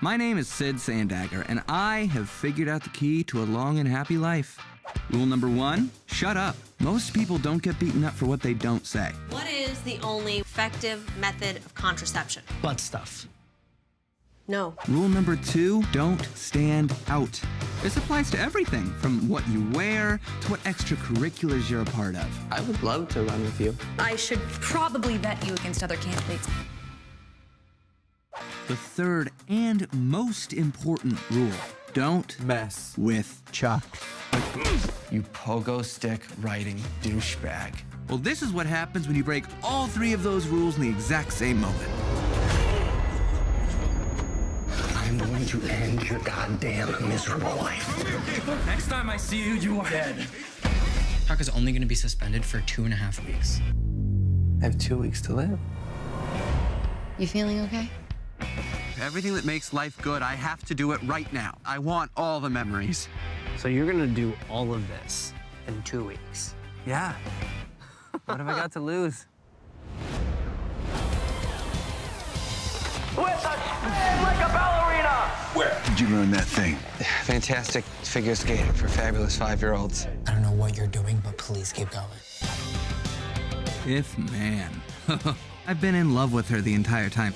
My name is Sid Sandacker, and I have figured out the key to a long and happy life. Rule number one, shut up. Most people don't get beaten up for what they don't say. What is the only effective method of contraception? Butt stuff. No. Rule number two, don't stand out. This applies to everything, from what you wear to what extracurriculars you're a part of. I would love to run with you. I should probably vet you against other candidates. The third and most important rule, don't mess with Chuck. You pogo stick riding douchebag. Well, this is what happens when you break all three of those rules in the exact same moment. I'm going to end your goddamn miserable life. Next time I see you, you are dead. Chuck is only going to be suspended for 2.5 weeks. I have 2 weeks to live. You feeling okay? Everything that makes life good, I have to do it right now. I want all the memories. So you're gonna do all of this in 2 weeks? Yeah. What have I got to lose? With a spin like a ballerina! Where did you learn that thing? Fantastic figure skating for fabulous 5-year-olds. I don't know what you're doing, but please keep going. If man. I've been in love with her the entire time.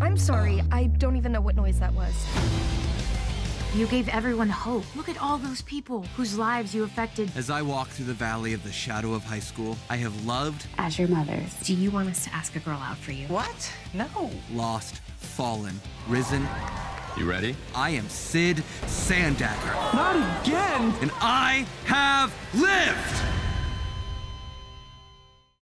I'm sorry, I don't even know what noise that was. You gave everyone hope. Look at all those people whose lives you affected. As I walk through the valley of the shadow of high school, I have loved... As your mothers, do you want us to ask a girl out for you? What? No. Lost, fallen, risen. You ready? I am Sid Sandacker. Not again! And I have lived!